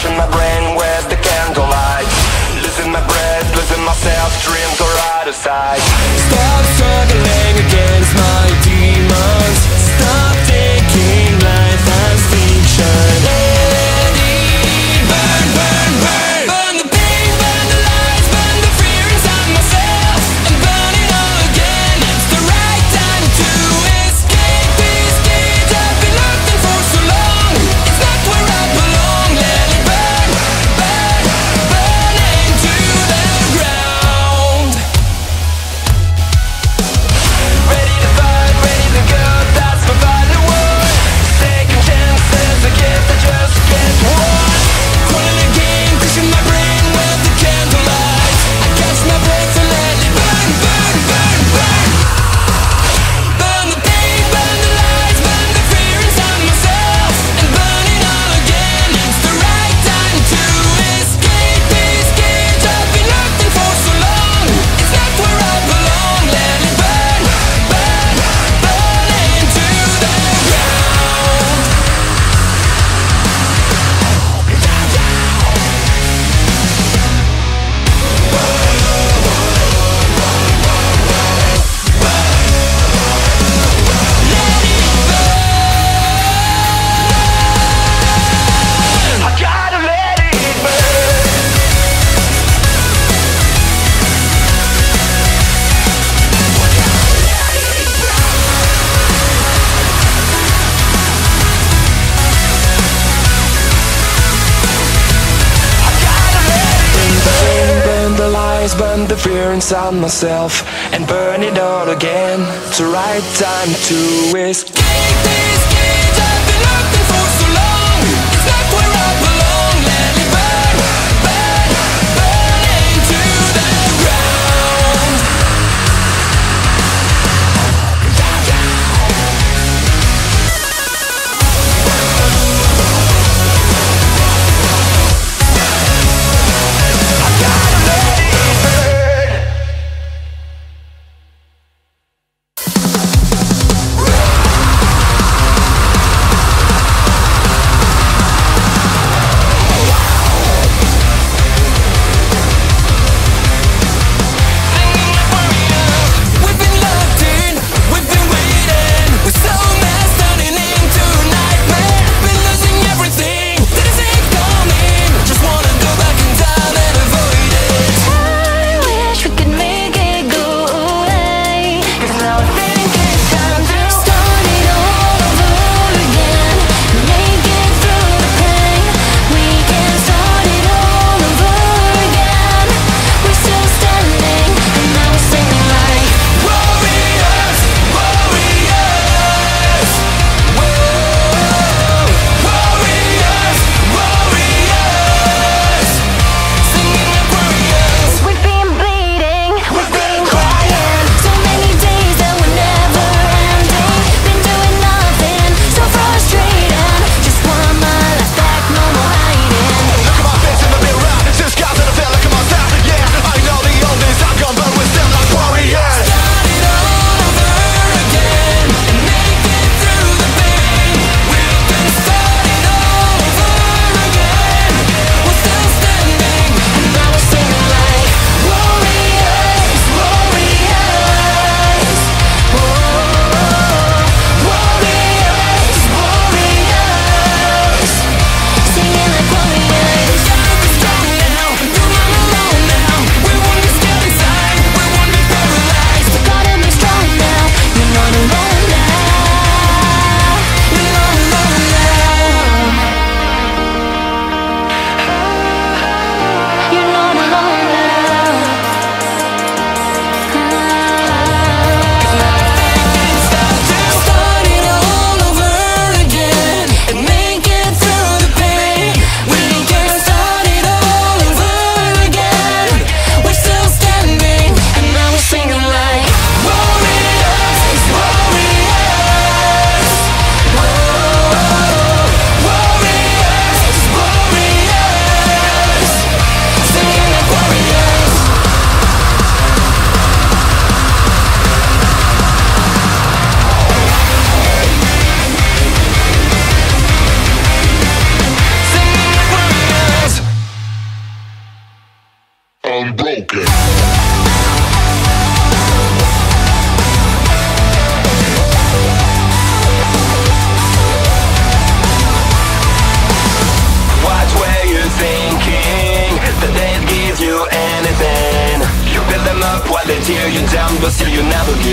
flashing my brain with the candlelight. Losing my breath, losing myself, dreams are out of sight. Stop struggling against my demons. Stop taking life as fiction. Burn the fear inside myself and burn it all again. It's the right time to escape this cage I've been looking for so long. It's not where I belong. Let it burn, burn, burn into the ground.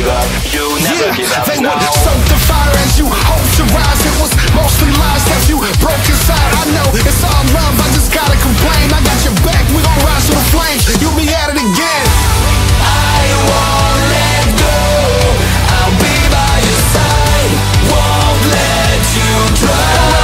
give up, you never give up. They would stoke the fire and you hope to rise. It was mostly lies that you broke inside. I know it's all love, I just gotta complain. I got your back, we gon' rise to the flames. You'll be at it again. I won't let go, I'll be by your side. Won't let you drown.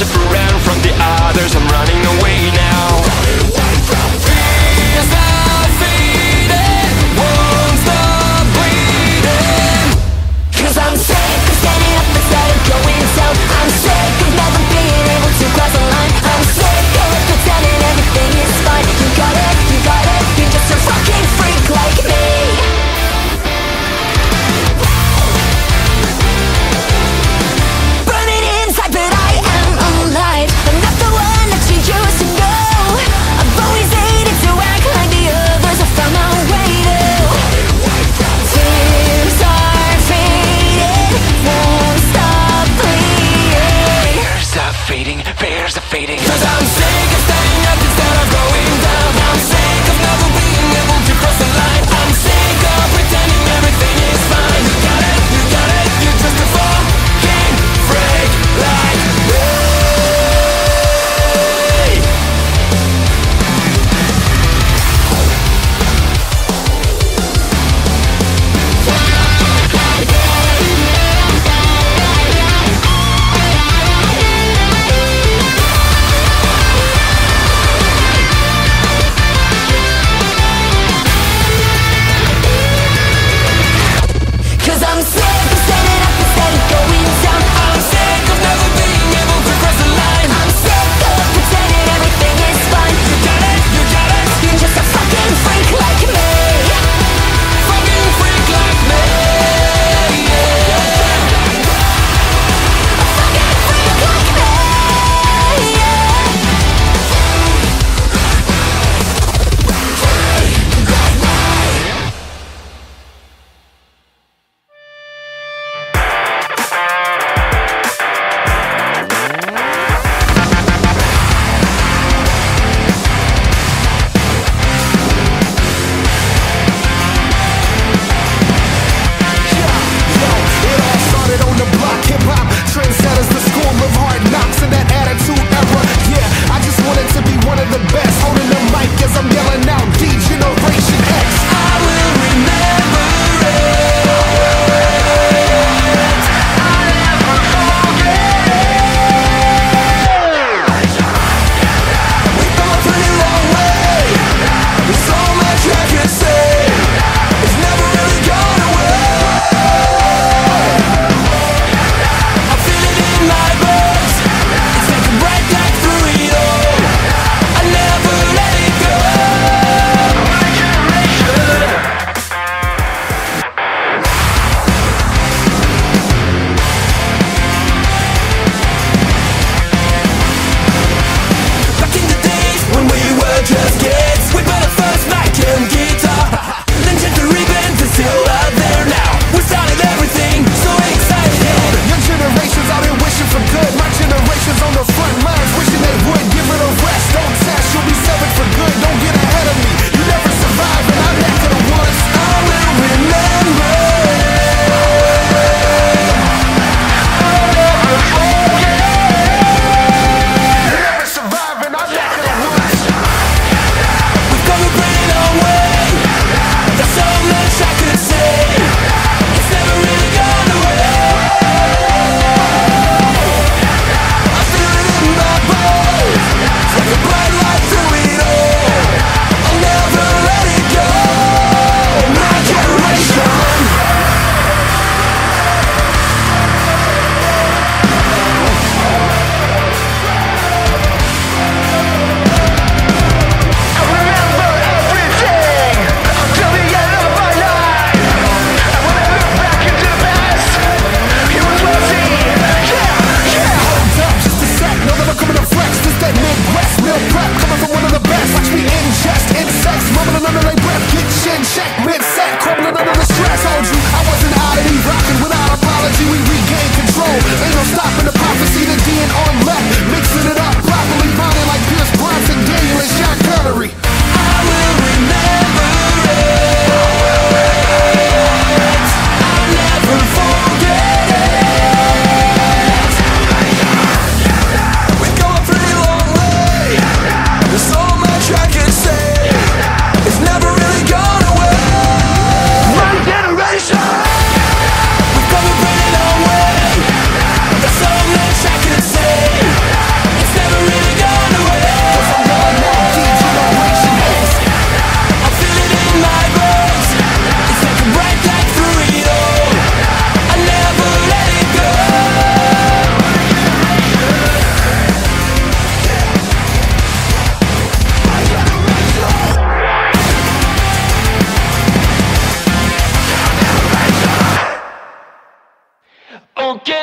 different from the others. I'm running away now. Running away from fears I'm feeding. Won't stop bleeding. 'Cause I'm sick of standing up instead of going down. I'm sick of never being able to cross the line. I'm sick of pretending everything is fine. You got it, you got it. You're just a fucking freak like me. Burning inside, but I am alive.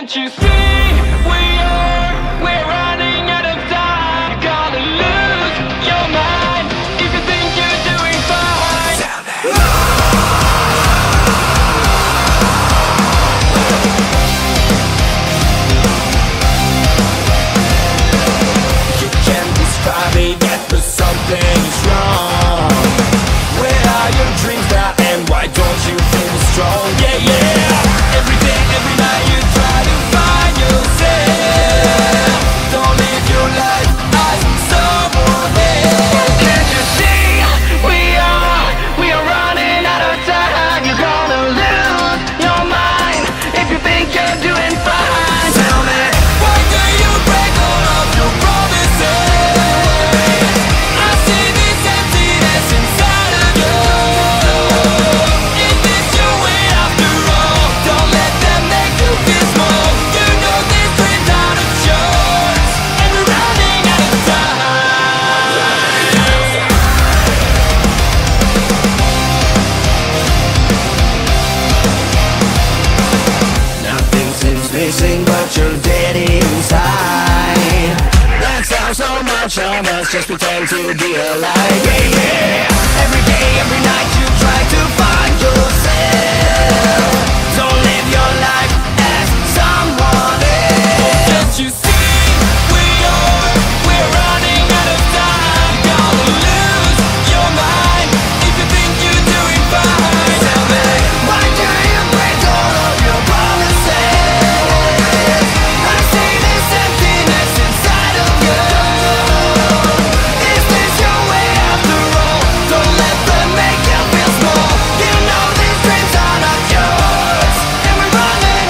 Can't you see we're running out of time? Gotta lose your mind if you think you're doing fine. You can't describe it yet, but something is wrong. Where are your dreams now, and why don't you feel strong? Yeah, yeah. Every day, every night you try to find yourself. Don't live your life as someone else. Can't you see? We are running out of time. You're gonna lose your mind if you think you're doing fine. Tell me, why do you break all of your promises? I see this emptiness inside of you. Is this your way after all? Don't let them make you feel small. You know this without a choice, and we're running out of time. Nothing seems missing but your dead inside. That's how so much of us just pretend to be alive. Yeah, yeah. Every day, every night you try to find yourself. Don't live your life as someone else. Can't you see we're running out of time? Gonna lose your mind if you think you're doing fine. Tell me, why do you break all of your promises? I see this emptiness inside of you. Is this your way after all? Don't let them make you feel small. You know these dreams are not yours, and we're running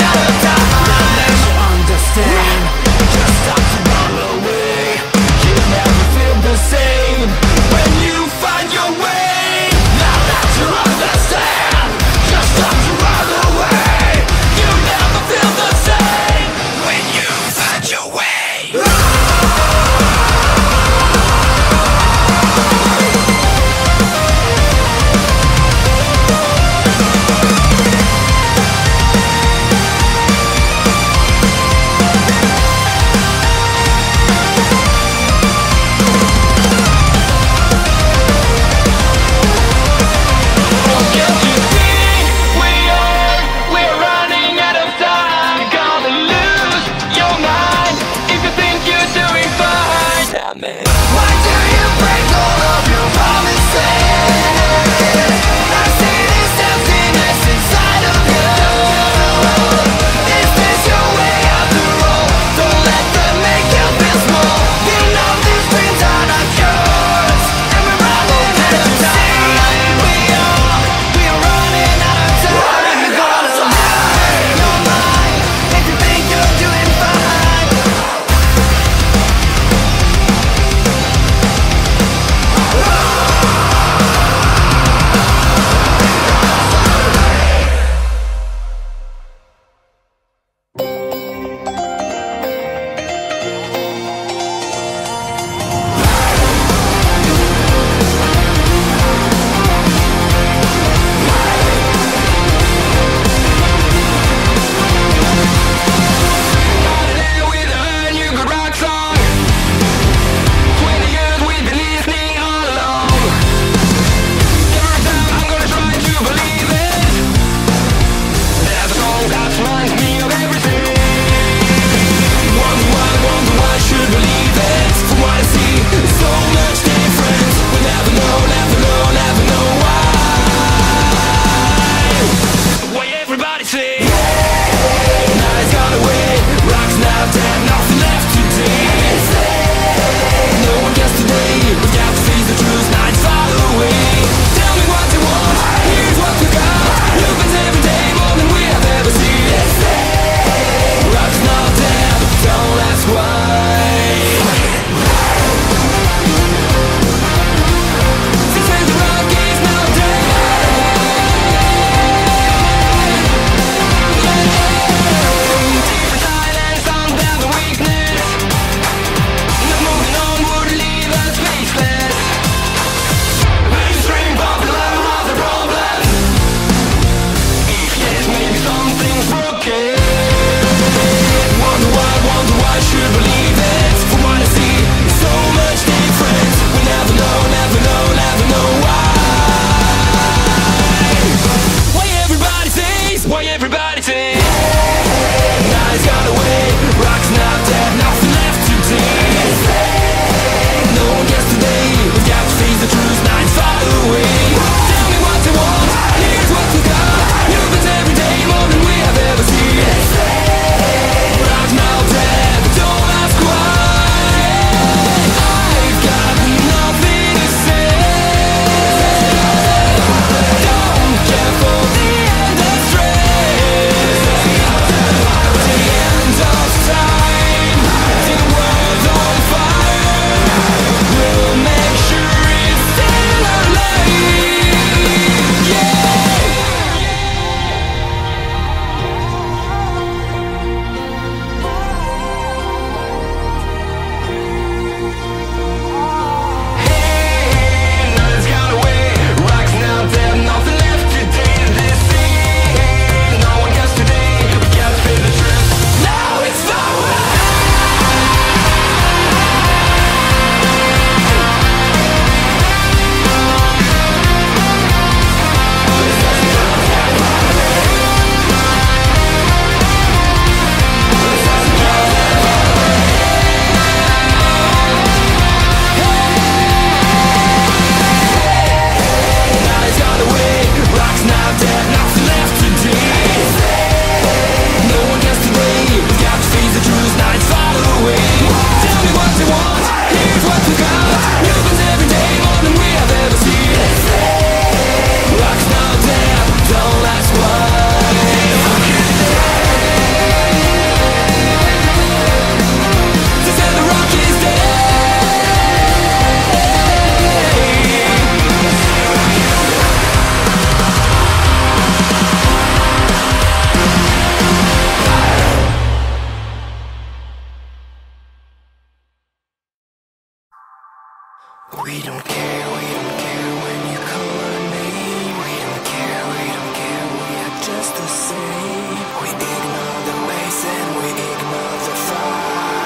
We don't care, we don't care when you call our name. We don't care, we are just the same. We ignore the ways and we ignore the fire.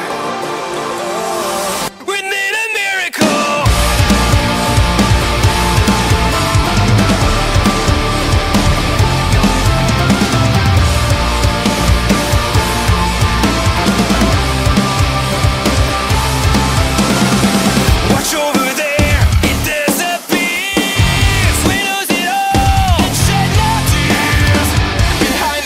We need a miracle! Behind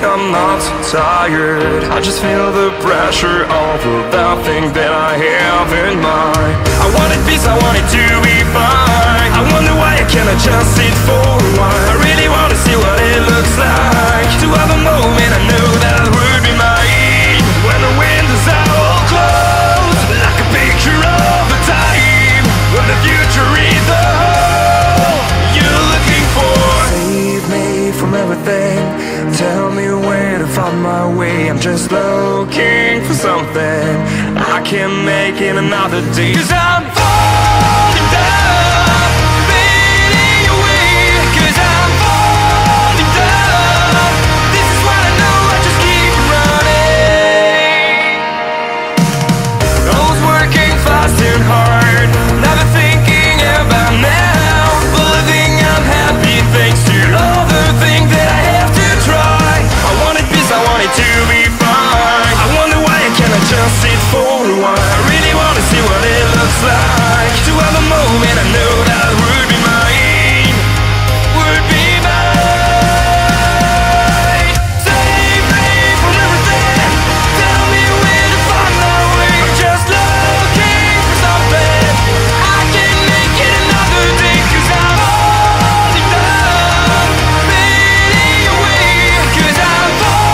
I'm not so tired. I just feel the pressure of the thing that I have in mind. I wanted peace, I wanted to be fine. I wonder why I cannot just sit for a while. I really wanna see what it looks like to have a moment I know that I would be mine. When the windows are all closed, like a picture of a time when the future is the whole you're looking for. Save me from everything, tell me where to find my way. I'm just looking for something I can make in another day. 'Cause I'm falling down, fading away. 'Cause I'm falling down. This is what I know, I just keep running. Always working fast and hard, never thinking about now, but living unhappy thanks to all the things that I have to try. I wanted to be fine. I wonder why I cannot just sit for a while. I really wanna see what it looks like to have a moment I know that would be mine, would be mine. Save me from everything, tell me where to find my way. I'm just looking for something I can make it another day. 'Cause I'm falling down, fading away. 'Cause I'm falling.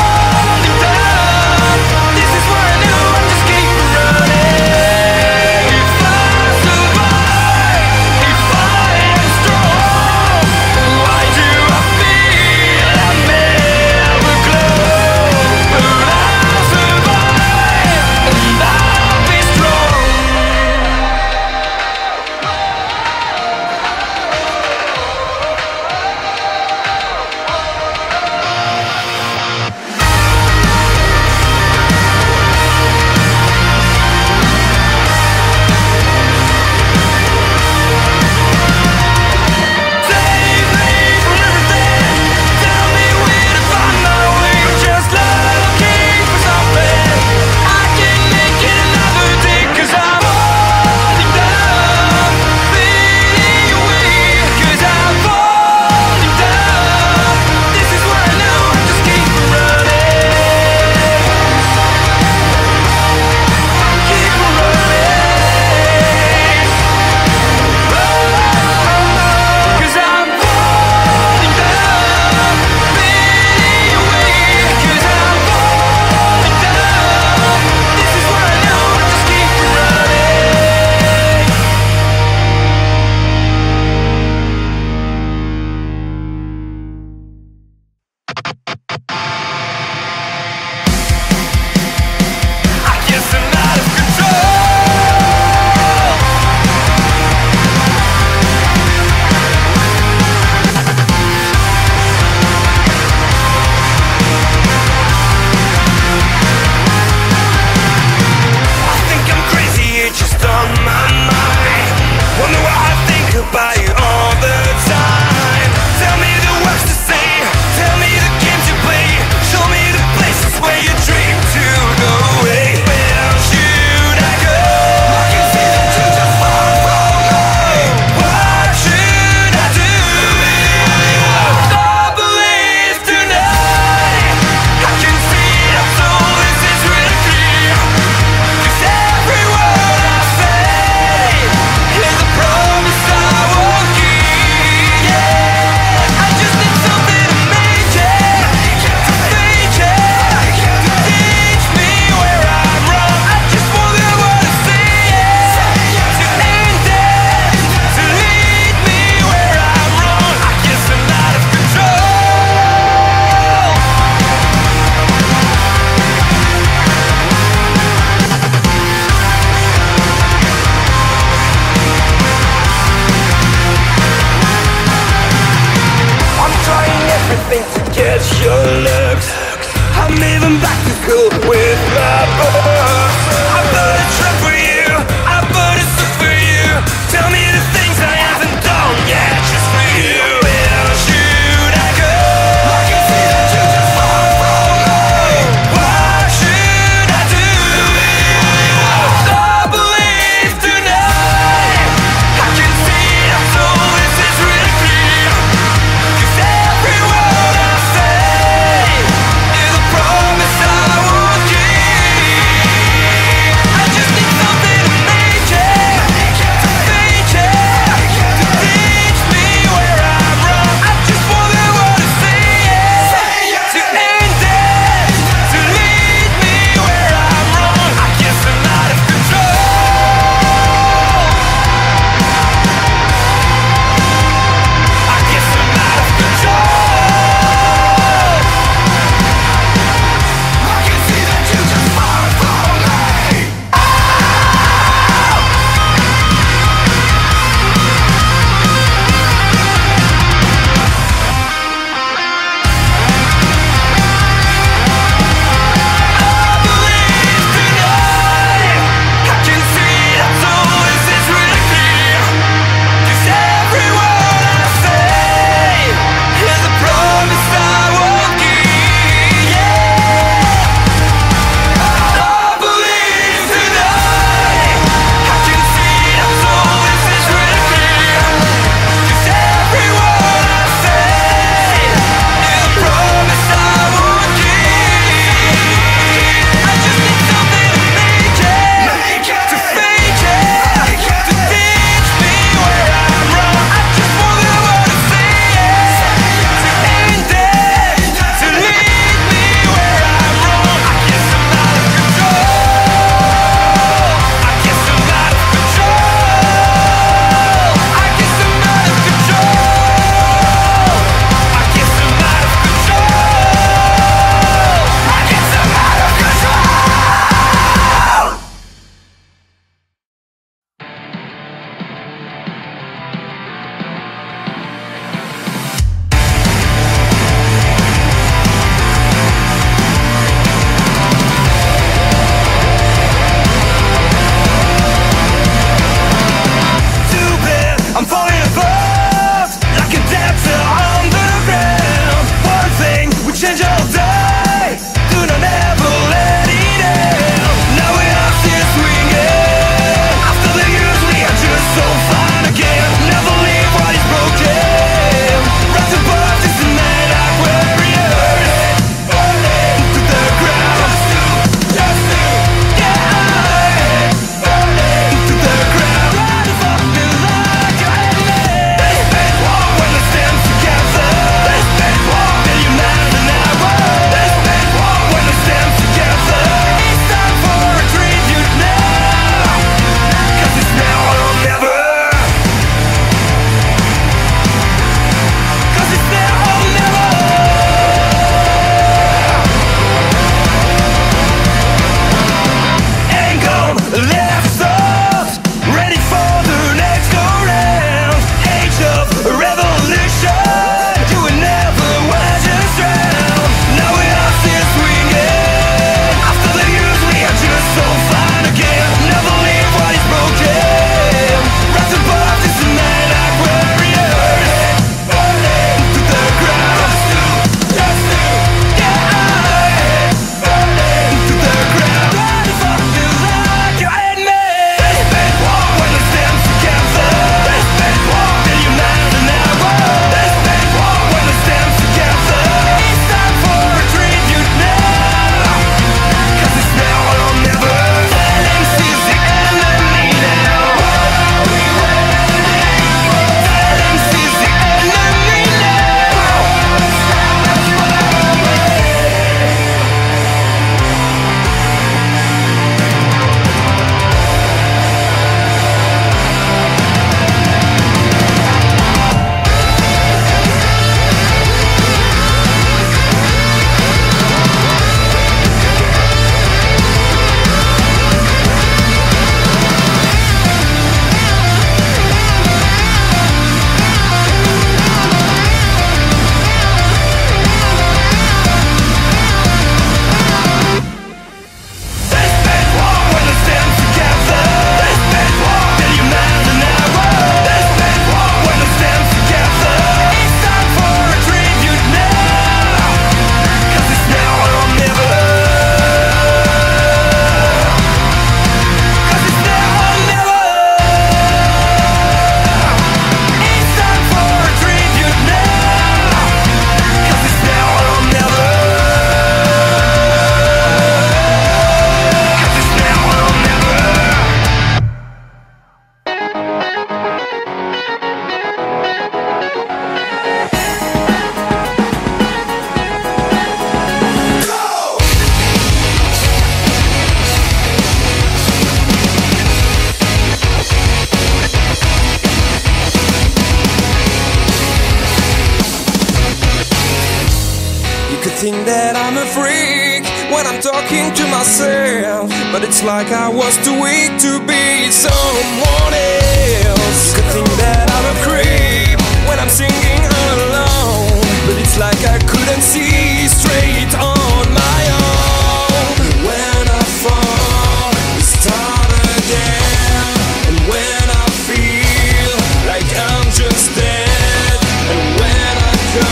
could think that I'm a freak when I'm talking to myself, but it's like I was too weak to be someone else. You could think that I'm a creep when I'm singing alone, but it's like I couldn't see straight on my own. When I fall, I start again, and when I feel like I'm just dead, and when I go,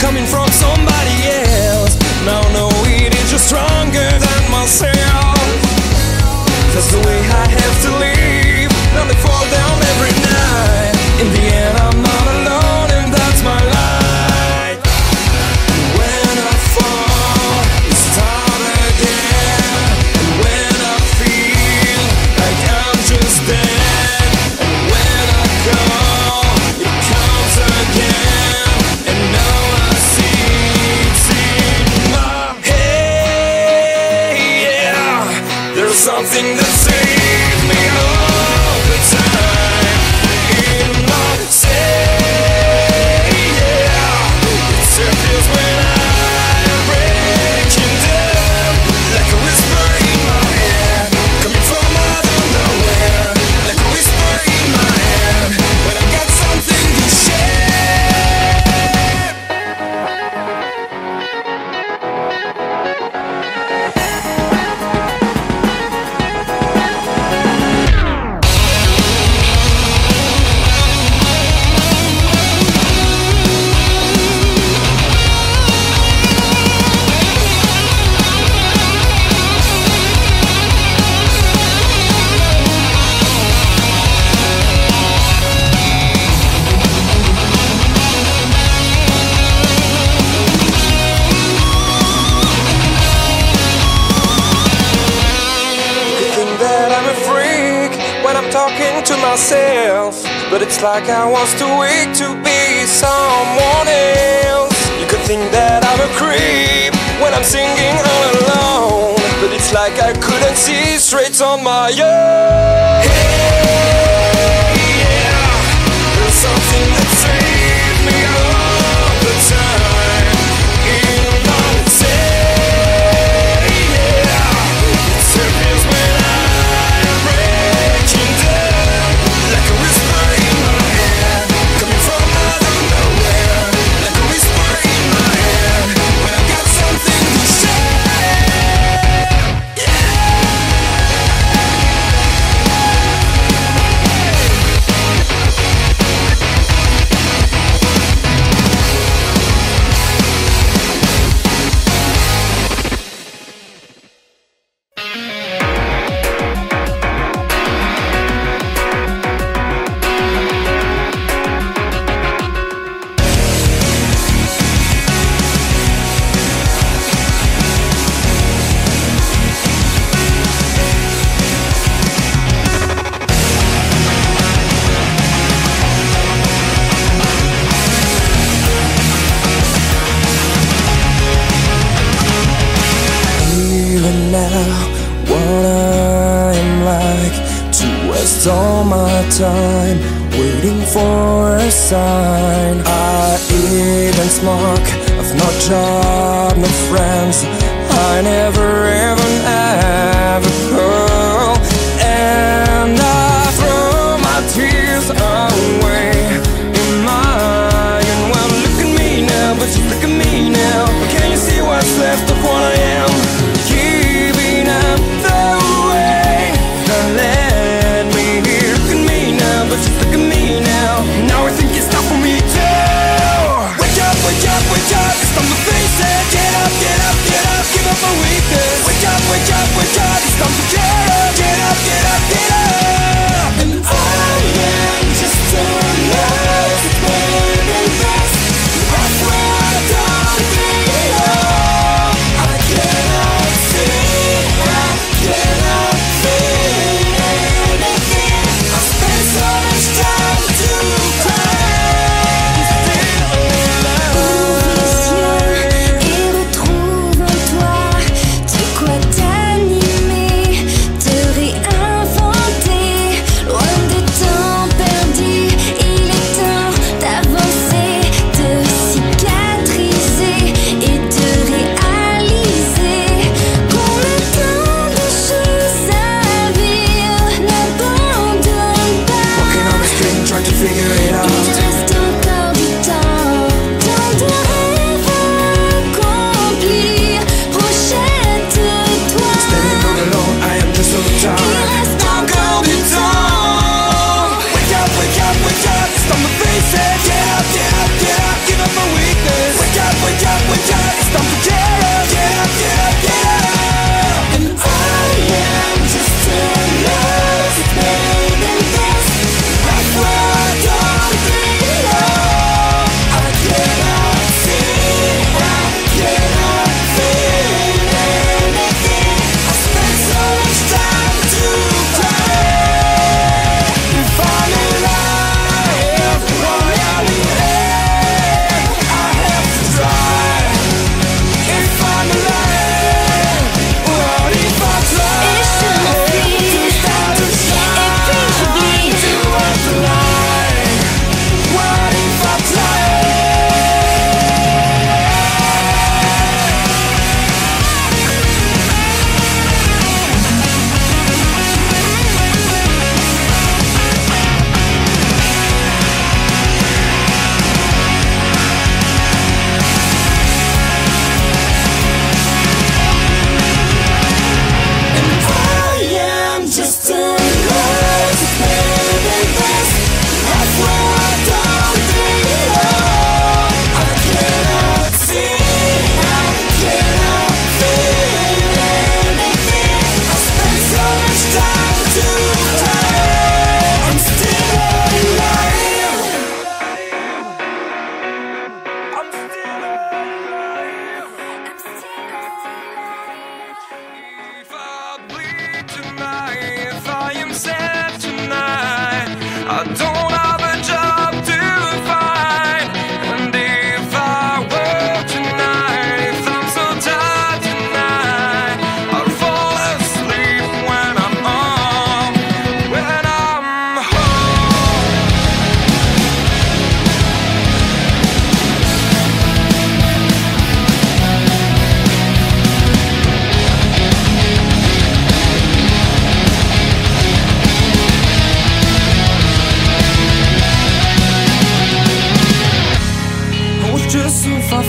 coming from somebody else. Now no, it is just stronger than myself. That's the way I have to live. Now I fall down every night. In the end I'm not alone, and that's my life. When I fall, I start again, and when I feel like I'm just dead, and when I go, it comes again. Something that saves me all the time. In my say, yeah, it still feels when I'm breaking down, like a whisper in my head, coming from out of nowhere, like a whisper in my head, when I've got something to share. Talking to myself, but it's like I was too weak to be someone else. You could think that I'm a creep when I'm singing all alone, but it's like I couldn't see straight on my own. Hey, yeah, there's something that saves me all the time. In my say, yeah, it still feels when I'm breaking down. All my time waiting for a sign. I even smoke, I've no job, no friends, I never even have a pearl. And I throw my tears away in mine. Well, look at me now, but you look at me now. Can you see what's left of what I am? Giving up the way the land. Wake up, wake up, wake up, it's time to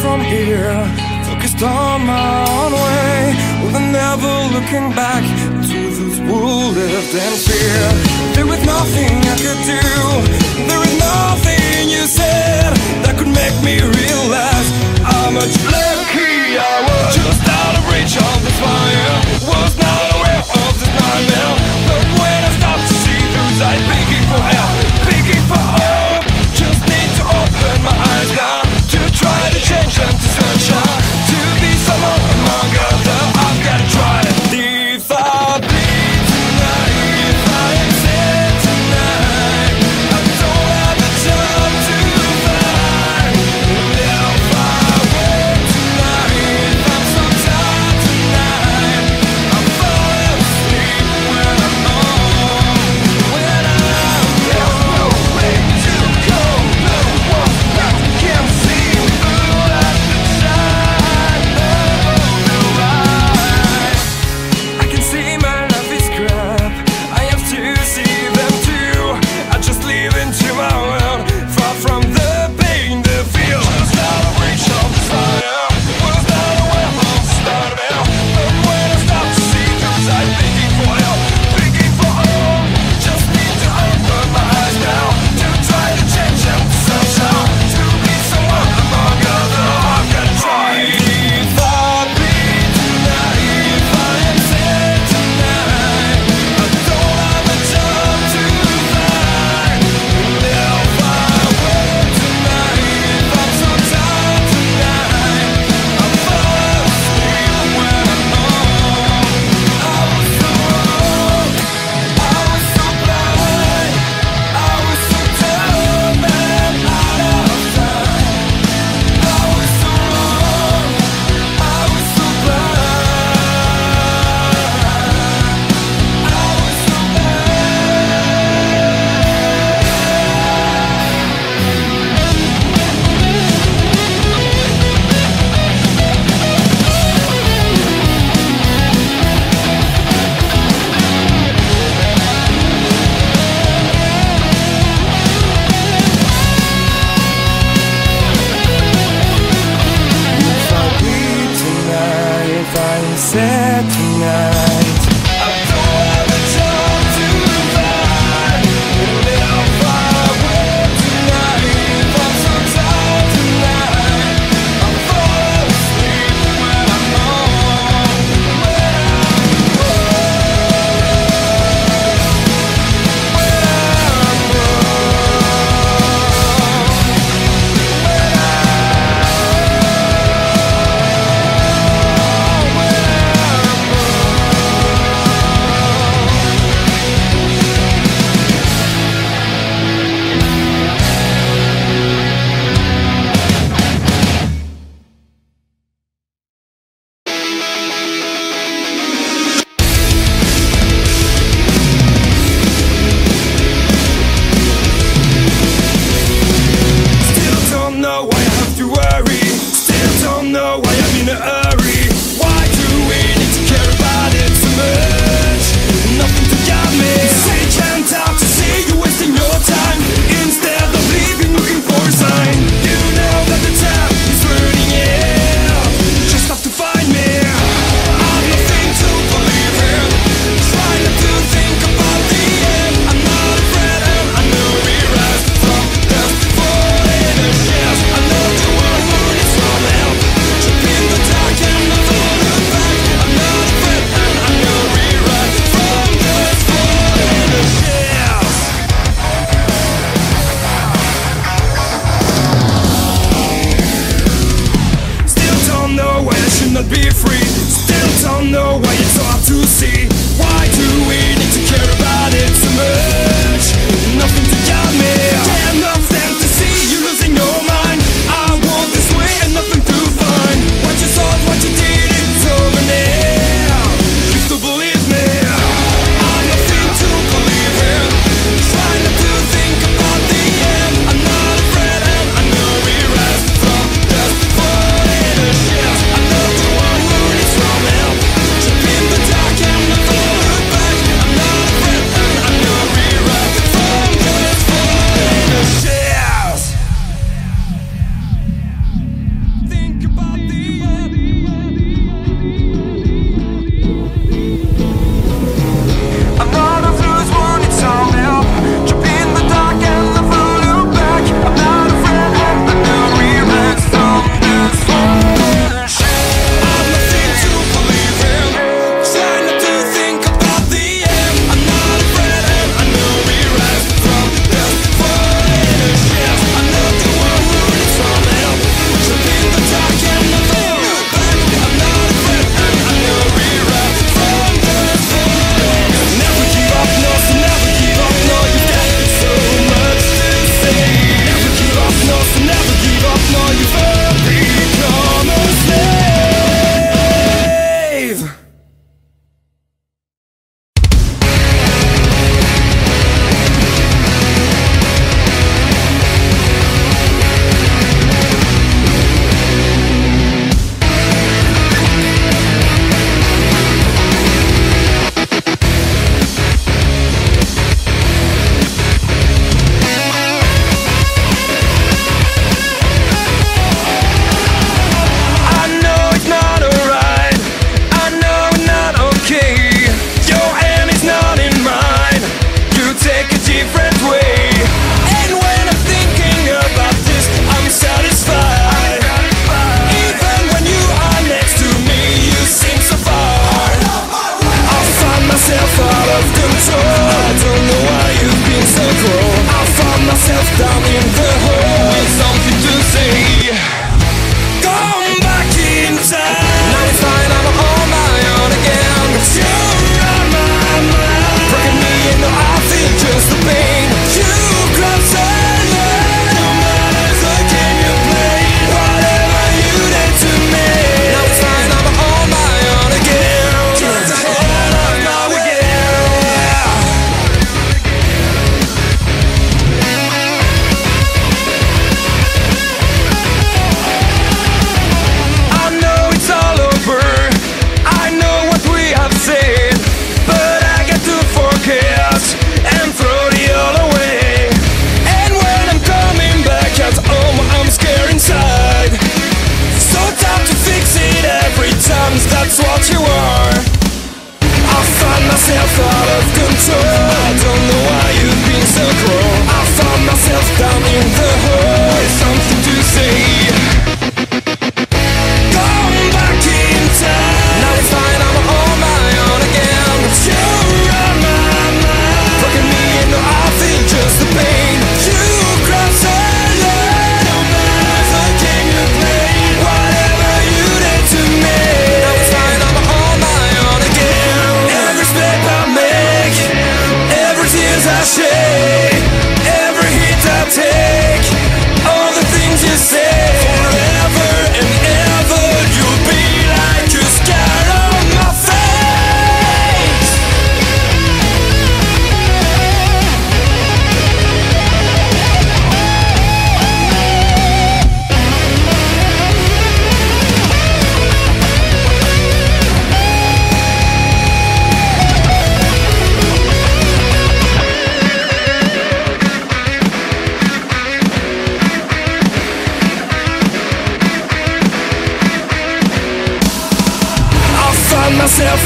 from here, focused on my own way, with never looking back to those who lived in fear. There was nothing I could do, there was nothing you said that could make me realize how much lucky I was. Just out of reach of the fire, was not aware of this nightmare. But when I stopped to see through sight, begging for help, begging for hope, just need to open my eyes now, to try to change them to sunshine, to be someone among others. I've got to try it. If I bleed tonight, if I exit tonight,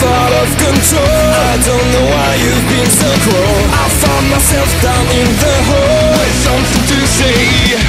life out of control. I don't know why you've been so cruel. I found myself down in the hole with something to say.